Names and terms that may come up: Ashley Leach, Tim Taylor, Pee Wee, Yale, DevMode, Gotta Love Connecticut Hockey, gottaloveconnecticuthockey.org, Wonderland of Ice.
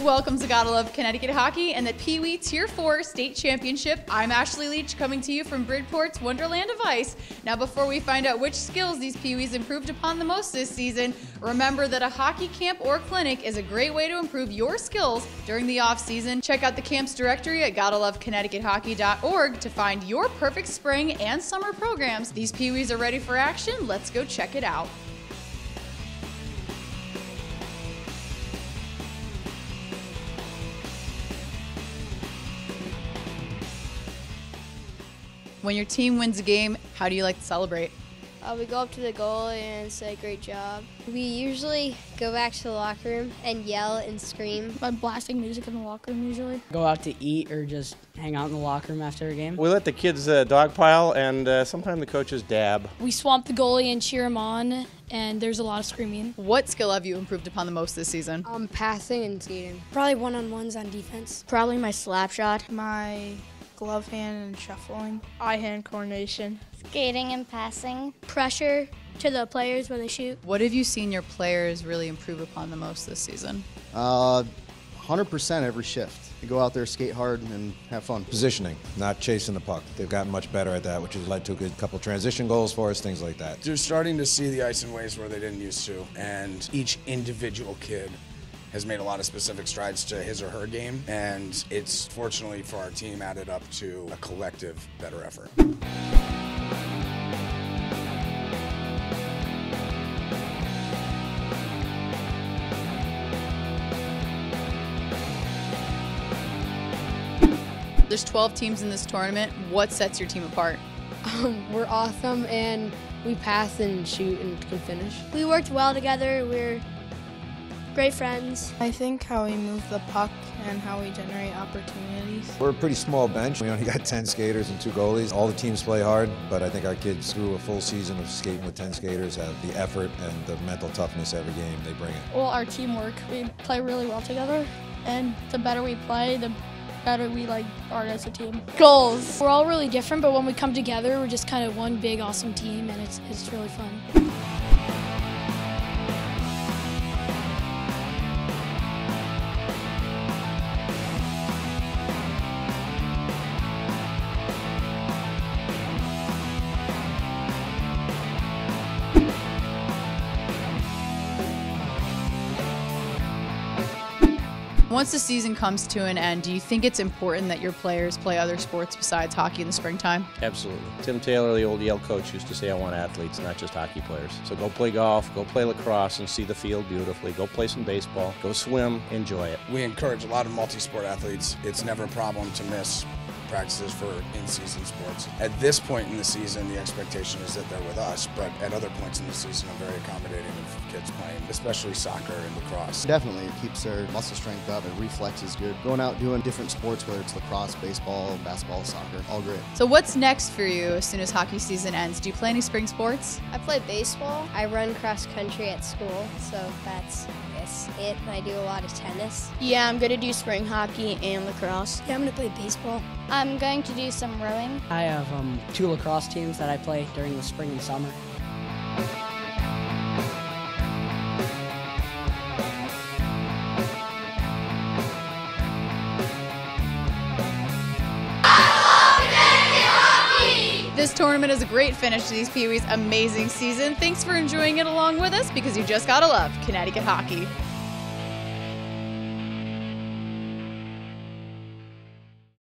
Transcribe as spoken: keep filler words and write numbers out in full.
Welcome to Gotta Love Connecticut Hockey and the Pee Wee Tier four State Championship. I'm Ashley Leach, coming to you from Bridgeport's Wonderland of Ice. Now, before we find out which skills these Pee Wees improved upon the most this season, remember that a hockey camp or clinic is a great way to improve your skills during the off season. Check out the camp's directory at gotta love connecticut hockey dot org to find your perfect spring and summer programs. These Pee Wees are ready for action. Let's go check it out. When your team wins a game, how do you like to celebrate? Uh, we go up to the goal and say, "Great job." We usually go back to the locker room and yell and scream. I'm blasting music in the locker room usually. Go out to eat or just hang out in the locker room after a game. We let the kids uh, dogpile and uh, sometimes the coaches dab. We swamp the goalie and cheer him on, and there's a lot of screaming. What skill have you improved upon the most this season? Um, passing and skating. Probably one-on-ones on defense. Probably my slap shot. My glove hand and shuffling, eye hand coordination, skating and passing, pressure to the players when they shoot. What have you seen your players really improve upon the most this season? Uh, one hundred percent every shift. You go out there, skate hard, and have fun. Positioning, not chasing the puck. They've gotten much better at that, which has led to a good couple transition goals for us, things like that. They're starting to see the ice in ways where they didn't used to, and each individual kid has made a lot of specific strides to his or her game, and it's fortunately for our team added up to a collective better effort. There's twelve teams in this tournament. What sets your team apart? Um, we're awesome, and we pass and shoot and can finish. We worked well together. We're great friends. I think how we move the puck and how we generate opportunities. We're a pretty small bench. We only got ten skaters and two goalies. All the teams play hard, but I think our kids, through a full season of skating with ten skaters, have the effort and the mental toughness every game. They bring it. Well, our teamwork. We play really well together, and the better we play, the better we like are as a team. Goals. We're all really different, but when we come together, we're just kind of one big awesome team, and it's, it's really fun. Once the season comes to an end, do you think it's important that your players play other sports besides hockey in the springtime? Absolutely. Tim Taylor, the old Yale coach, used to say, "I want athletes, not just hockey players." So go play golf, go play lacrosse and see the field beautifully, go play some baseball, go swim, enjoy it. We encourage a lot of multi-sport athletes. It's never a problem to miss practices for in-season sports. At this point in the season, the expectation is that they're with us, but at other points in the season, I'm very accommodating of kids playing, especially soccer and lacrosse. Definitely, it keeps their muscle strength up, their reflex is good. Going out doing different sports, whether it's lacrosse, baseball, basketball, soccer, all great. So what's next for you as soon as hockey season ends? Do you play any spring sports? I play baseball. I run cross country at school, so that's it. I do a lot of tennis. Yeah, I'm going to do spring hockey and lacrosse. Yeah, I'm going to play baseball. I'm going to do some rowing. I have um, two lacrosse teams that I play during the spring and summer. This tournament is a great finish to these Pee Wees' amazing season. Thanks for enjoying it along with us, because you just gotta love Connecticut hockey.